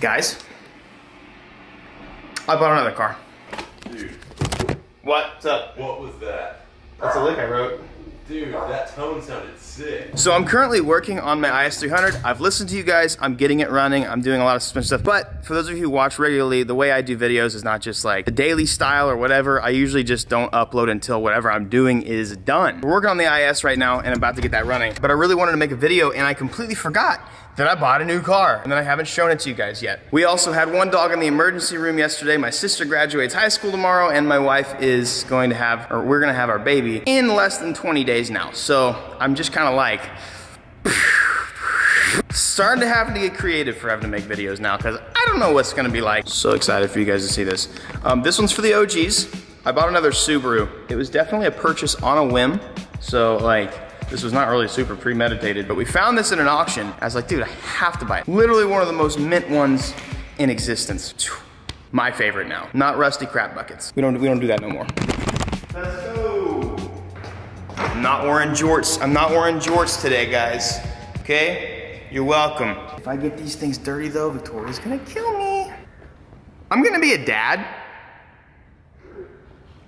Guys, I bought another car. Dude. What's up? What was that? That's a lick I wrote. Dude, that tone sounded sick. So I'm currently working on my IS-300. I've listened to you guys. I'm getting it running. I'm doing a lot of suspension stuff. But for those of you who watch regularly, the way I do videos is not just like the daily style or whatever. I usually just don't upload until whatever I'm doing is done. We're working on the IS right now and I'm about to get that running. But I really wanted to make a video and I completely forgot that I bought a new car, and then I haven't shown it to you guys yet. We also had one dog in the emergency room yesterday. My sister graduates high school tomorrow, and my wife is going to have, or we're gonna have our baby in less than 20 days now. So I'm just kind of like, starting to have to get creative for having to make videos now, because I don't know what's gonna be like. So excited for you guys to see this. This one's for the OGs. I bought another Subaru. It was definitely a purchase on a whim, so like, this was not really super premeditated, but we found this in an auction. I was like, dude, I have to buy it. Literally one of the most mint ones in existence. My favorite now. Not rusty crap buckets. We don't do that no more. Let's go. I'm not wearing jorts. I'm not wearing jorts today, guys. Okay? You're welcome. If I get these things dirty though, Victoria's gonna kill me. I'm gonna be a dad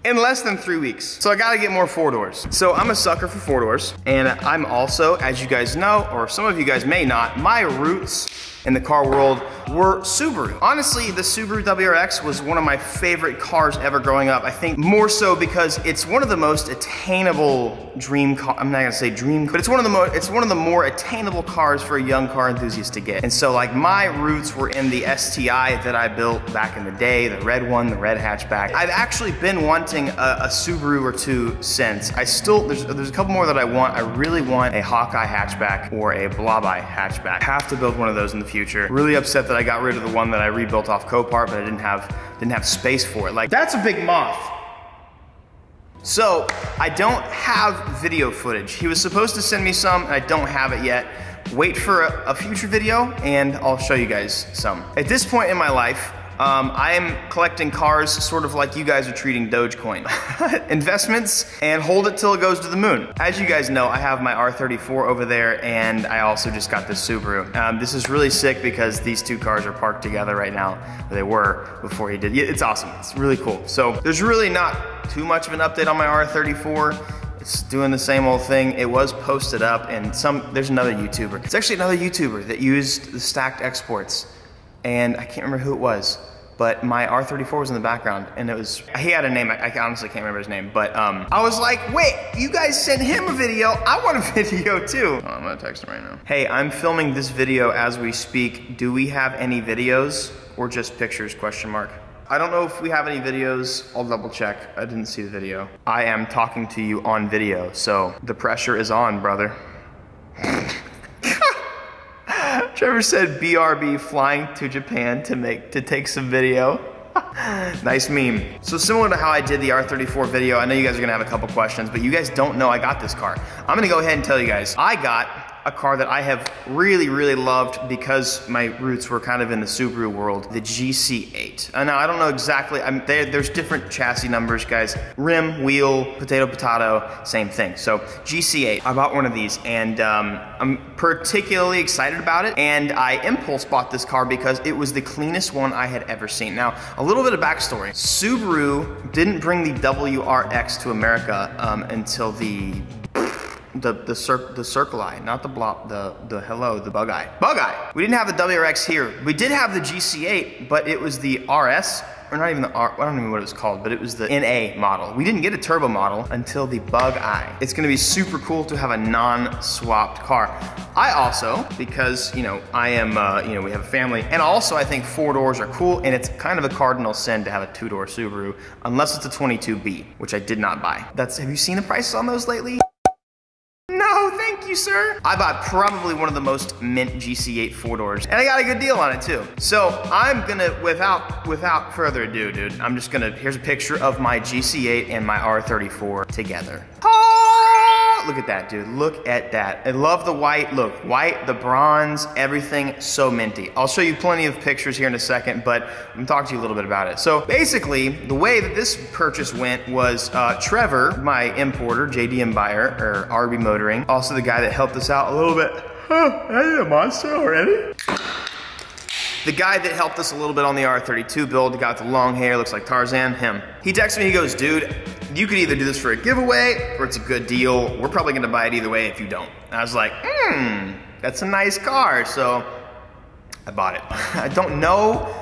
in less than 3 weeks. So I gotta get more four doors. So I'm a sucker for four doors. And I'm also, as you guys know, or some of you guys may not, my roots in the car world were Subaru. Honestly, the Subaru WRX was one of my favorite cars ever growing up. I think more so because it's one of the most attainable dream car. I'm not gonna say dream, but it's one of the more attainable cars for a young car enthusiast to get. And so like my roots were in the STI that I built back in the day, the red one, the red hatchback. I've actually been wanting a Subaru or two since. I still, there's a couple more that I want. I really want a Hawkeye hatchback or a Blobeye hatchback. I have to build one of those in the future. Really upset that I got rid of the one that I rebuilt off Copart, but I didn't have space for it. Like, that's a big moth. So I don't have video footage. He was supposed to send me some and I don't have it yet. Wait for a future video and I'll show you guys some. At this point in my life, I am collecting cars sort of like you guys are treating Dogecoin. Investments, and hold it till it goes to the moon. As you guys know, I have my R34 over there, and I also just got this Subaru. This is really sick because these two cars are parked together right now. They were before he did. It's awesome. It's really cool. So there's really not too much of an update on my R34. It's doing the same old thing. It was posted up, and there's another YouTuber. It's actually another YouTuber that used the stacked exports. And I can't remember who it was, but my R34 was in the background, and it was, he had a name, I honestly can't remember his name, but I was like, wait, you guys sent him a video, I want a video too. Oh, I'm gonna text him right now. Hey, I'm filming this video as we speak. Do we have any videos or just pictures, question mark? I don't know if we have any videos. I'll double check. I didn't see the video. I am talking to you on video, so the pressure is on, brother. Trevor said BRB flying to Japan to take some video. Nice meme. So similar to how I did the R34 video, I know you guys are gonna have a couple questions, but you guys don't know I got this car. I'm gonna go ahead and tell you guys. I got a car that I have really, really loved because my roots were kind of in the Subaru world, the GC8. Now, I don't know exactly, there's different chassis numbers, guys. Rim, wheel, potato, potato, same thing. So GC8, I bought one of these, and I'm particularly excited about it. And I impulse bought this car because it was the cleanest one I had ever seen. Now, a little bit of backstory. Subaru didn't bring the WRX to America until the Circle Eye, not the block, the Bug Eye. Bug Eye! We didn't have the WRX here. We did have the GC8, but it was the RS, or not even the R, I don't even know what it was called, but it was the NA model. We didn't get a turbo model until the Bug Eye. It's gonna be super cool to have a non-swapped car. I also, because, you know, I am, you know, we have a family, and also I think four doors are cool, and it's kind of a cardinal sin to have a two-door Subaru, unless it's a 22B, which I did not buy. That's, have you seen the prices on those lately? No, thank you, sir. I bought probably one of the most mint GC8 four doors, and I got a good deal on it too. So I'm gonna, without further ado, dude, I'm just gonna, here's a picture of my GC8 and my R34 together. Look at that, dude. Look at that. I love the white look. White, the bronze, everything so minty. I'll show you plenty of pictures here in a second, but I'm gonna talk to you a little bit about it. So basically, the way that this purchase went was Trevor, my importer, JDM buyer, or RB Motoring, also the guy that helped us out a little bit. Oh, I need a monster already. The guy that helped us a little bit on the R32 build, got the long hair, looks like Tarzan, him. He texted me, he goes, dude, you could either do this for a giveaway or it's a good deal. We're probably gonna buy it either way if you don't. And I was like, that's a nice car. So I bought it. I don't know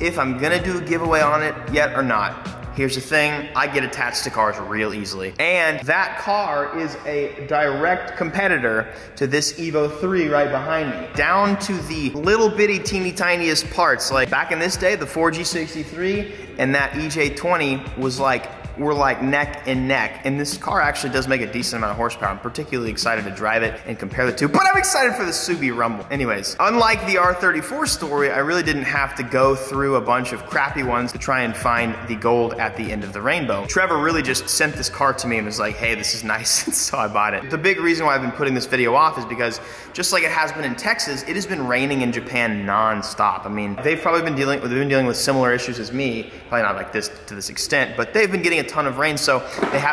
if I'm gonna do a giveaway on it yet or not. Here's the thing, I get attached to cars real easily. And that car is a direct competitor to this Evo 3 right behind me. Down to the little bitty teeny tiniest parts. Like back in this day, the 4G63 and that EJ20 was like, we're like neck and neck. And this car actually does make a decent amount of horsepower. I'm particularly excited to drive it and compare the two, but I'm excited for the Subi Rumble. Anyways, unlike the R34 story, I really didn't have to go through a bunch of crappy ones to try and find the gold at the end of the rainbow. Trevor really just sent this car to me and was like, hey, this is nice, and so I bought it. The big reason why I've been putting this video off is because just like it has been in Texas, it has been raining in Japan nonstop. I mean, they've probably been dealing with similar issues as me, probably not like this to this extent, but they've been getting a ton of rain, so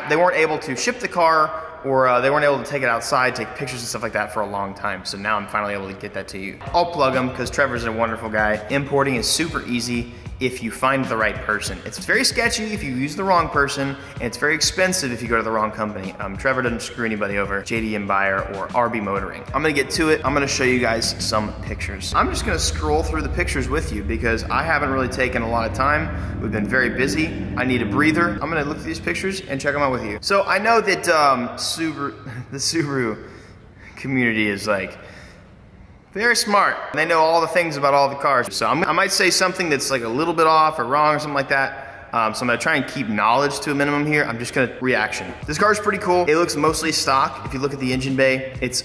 they weren't able to ship the car, or they weren't able to take it outside, take pictures and stuff like that for a long time. So now I'm finally able to get that to you. I'll plug him because Trevor's a wonderful guy. Importing is super easy if you find the right person. It's very sketchy if you use the wrong person, and it's very expensive if you go to the wrong company. Trevor doesn't screw anybody over, JDM Buyer or RB Motoring. I'm gonna get to it. I'm gonna show you guys some pictures. I'm just gonna scroll through the pictures with you because I haven't really taken a lot of time. We've been very busy. I need a breather. I'm gonna look through these pictures and check them out with you. So I know that the Subaru community is like, they're smart. They know all the things about all the cars. So I might say something that's like a little bit off or wrong or something like that. So I'm gonna try and keep knowledge to a minimum here. I'm just gonna reaction. This car's pretty cool. It looks mostly stock. If you look at the engine bay, it's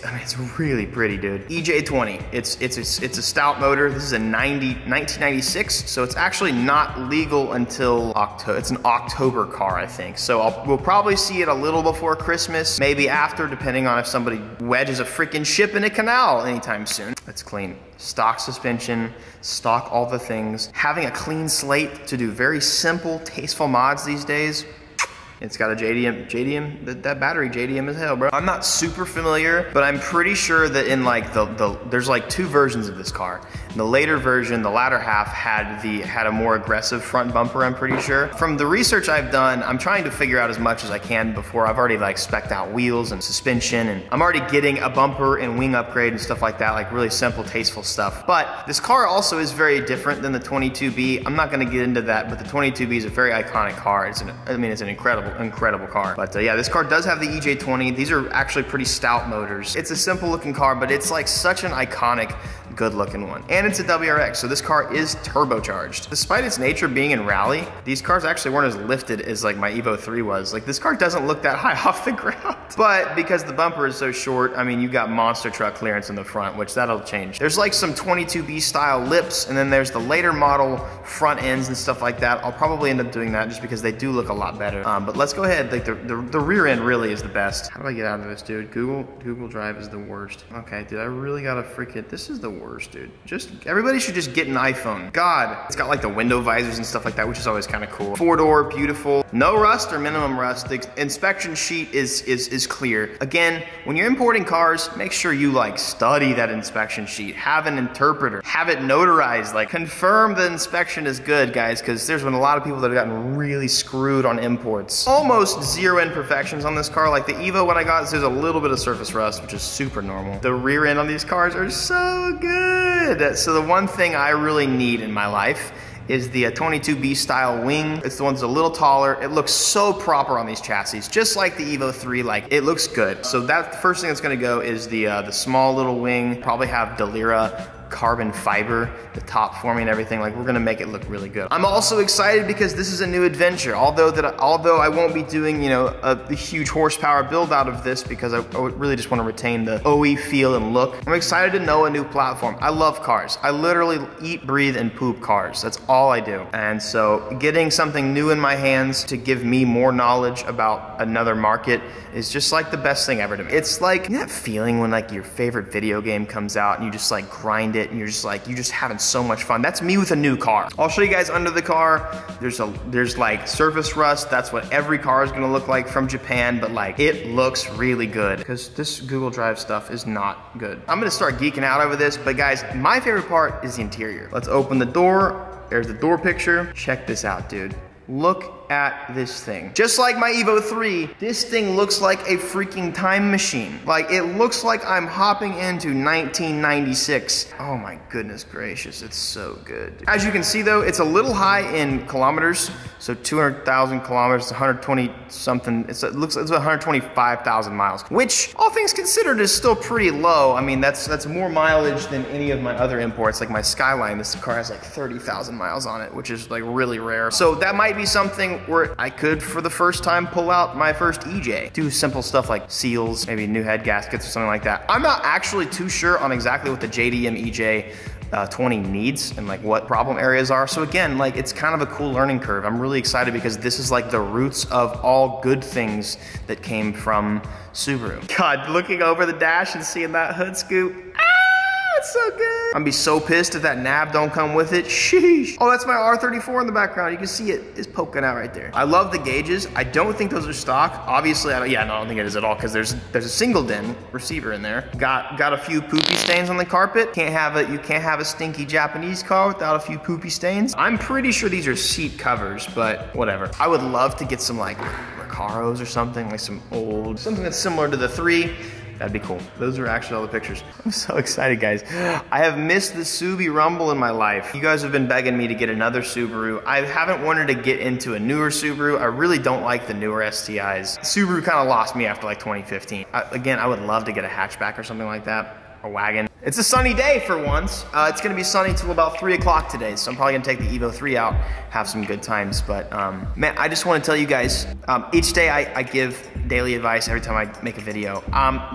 really pretty, dude. EJ20, it's a stout motor. This is a 1996, so it's actually not legal until October. It's an October car, I think. So we'll probably see it a little before Christmas, maybe after, depending on if somebody wedges a freaking ship in a canal anytime soon. It's clean. Stock suspension, stock all the things. Having a clean slate to do very simple, tasteful mods these days. It's got a JDM, that battery JDM as hell, bro. I'm not super familiar, but I'm pretty sure that in like there's like two versions of this car. In the later version, the latter half had a more aggressive front bumper, I'm pretty sure. From the research I've done, I'm trying to figure out as much as I can before. I've already like spec'd out wheels and suspension, and I'm already getting a bumper and wing upgrade and stuff like that, like really simple, tasteful stuff. But this car also is very different than the 22B. I'm not gonna get into that, but the 22B is a very iconic car. I mean, it's an incredible car. But yeah, this car does have the EJ20. These are actually pretty stout motors. It's a simple looking car, but it's like such an iconic, good looking one. And it's a WRX, so this car is turbocharged. Despite its nature being in rally, these cars actually weren't as lifted as like my Evo 3 was. Like this car doesn't look that high off the ground. But because the bumper is so short, I mean, you got monster truck clearance in the front, which that'll change. There's like some 22B style lips, and then there's the later model front ends and stuff like that. I'll probably end up doing that just because they do look a lot better. But let's go ahead, like the rear end really is the best. How do I get out of this, dude? Google Drive is the worst. Okay, dude, I really gotta freaking, this is the worst, dude. Everybody should just get an iPhone. God, it's got like the window visors and stuff like that, which is always kind of cool. Four door, beautiful. No rust or minimum rust. The inspection sheet is clear. Again, when you're importing cars, make sure you like study that inspection sheet. Have an interpreter. Have it notarized. Like confirm the inspection is good, guys, because there's been a lot of people that have gotten really screwed on imports. Almost zero imperfections on this car. Like the Evo when I got, there's a little bit of surface rust, which is super normal. The rear end on these cars are so good. So the one thing I really need in my life is the 22B style wing. It's the one that's a little taller. It looks so proper on these chassis, just like the Evo 3, like it looks good. So that the first thing that's gonna go is the small little wing, probably have Delira carbon fiber, the top forming and everything. Like, we're gonna make it look really good. I'm also excited because this is a new adventure. Although I won't be doing, you know, a huge horsepower build out of this because I really just wanna retain the OE feel and look. I'm excited to know a new platform. I love cars. I literally eat, breathe, and poop cars. That's all I do. And so getting something new in my hands to give me more knowledge about another market is just like the best thing ever to me. It's like, you know that feeling when like your favorite video game comes out and you just like grind it and you're just like, you're just having so much fun. That's me with a new car. I'll show you guys under the car. There's like surface rust. That's what every car is gonna look like from Japan, but like it looks really good because this Google Drive stuff is not good. I'm gonna start geeking out over this, but guys, my favorite part is the interior. Let's open the door. There's the door picture. Check this out, dude. Look at this thing. Just like my Evo 3, this thing looks like a freaking time machine. Like, it looks like I'm hopping into 1996. Oh my goodness gracious, it's so good. As you can see though, it's a little high in kilometers. So 200,000 kilometers, 120 something, it looks like it's 125,000 miles, which all things considered is still pretty low. I mean, that's more mileage than any of my other imports. Like my Skyline, this car has like 30,000 miles on it, which is like really rare. So that might be something where I could, for the first time, pull out my first EJ. Do simple stuff like seals, maybe new head gaskets or something like that. I'm not actually too sure on exactly what the JDM EJ20 needs and like what problem areas are. So again, like it's kind of a cool learning curve. I'm really excited because this is like the roots of all good things that came from Subaru. God, looking over the dash and seeing that hood scoop. So good. I'm gonna be so pissed if that nab don't come with it. Sheesh. Oh, that's my R34 in the background. You can see it is poking out right there. I love the gauges. I don't think those are stock. Obviously, I don't think it is at all because there's a single DIN receiver in there. Got a few poopy stains on the carpet. You can't have a stinky Japanese car without a few poopy stains. I'm pretty sure these are seat covers, but whatever. I would love to get some like Recaros or something, like some old, something that's similar to the 3. That'd be cool. Those are actually all the pictures. I'm so excited, guys. I have missed the Subi Rumble in my life. You guys have been begging me to get another Subaru. I haven't wanted to get into a newer Subaru. I really don't like the newer STIs. Subaru kind of lost me after like 2015. Again, I would love to get a hatchback or something like that, or wagon. It's a sunny day for once. It's gonna be sunny till about 3 o'clock today, so I'm probably gonna take the Evo 3 out, have some good times, but man, I just wanna tell you guys, each day I give daily advice every time I make a video.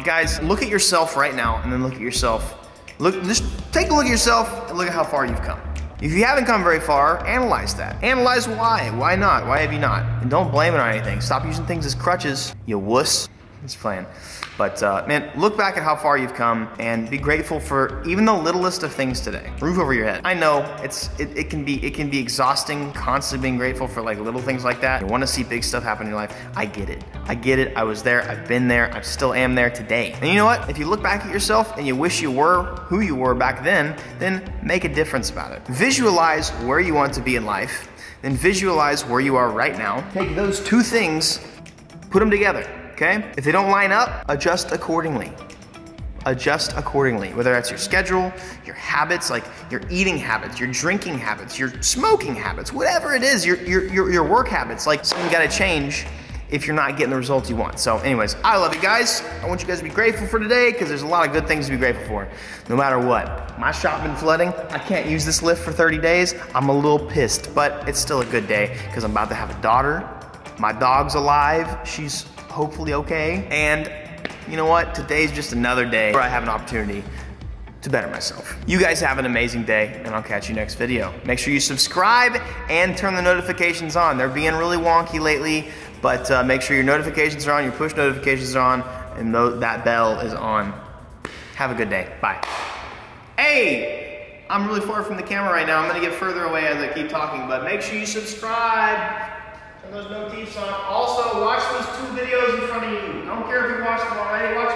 Guys, look at yourself right now, and then look at yourself. Just take a look at yourself, and look at how far you've come. If you haven't come very far, analyze that. Analyze why not, why have you not? And don't blame it on anything. Stop using things as crutches, you wuss. It's playing. But man, look back at how far you've come and be grateful for even the littlest of things today. Roof over your head. I know it can be exhausting constantly being grateful for like little things like that. You want to see big stuff happen in your life. I get it. I get it. I was there. I've been there. I still am there today. And you know what? If you look back at yourself and you wish you were who you were back then make a difference about it. Visualize where you want to be in life, then visualize where you are right now. Take those two things, put them together. Okay? If they don't line up, adjust accordingly. Adjust accordingly, whether that's your schedule, your habits, like your eating habits, your drinking habits, your smoking habits, whatever it is, your work habits, like something you gotta change if you're not getting the results you want. So anyways, I love you guys. I want you guys to be grateful for today because there's a lot of good things to be grateful for, no matter what. My shop been flooding. I can't use this lift for 30 days. I'm a little pissed, but it's still a good day because I'm about to have a daughter. My dog's alive. She's hopefully okay. And you know what? Today's just another day where I have an opportunity to better myself. You guys have an amazing day and I'll catch you next video. Make sure you subscribe and turn the notifications on. They're being really wonky lately, but make sure your notifications are on, your push notifications are on, and that bell is on. Have a good day. Bye. Hey, I'm really far from the camera right now. I'm gonna get further away as I keep talking, but make sure you subscribe. There's no teeth on. Also, watch those two videos in front of you. I don't care if you watched them already.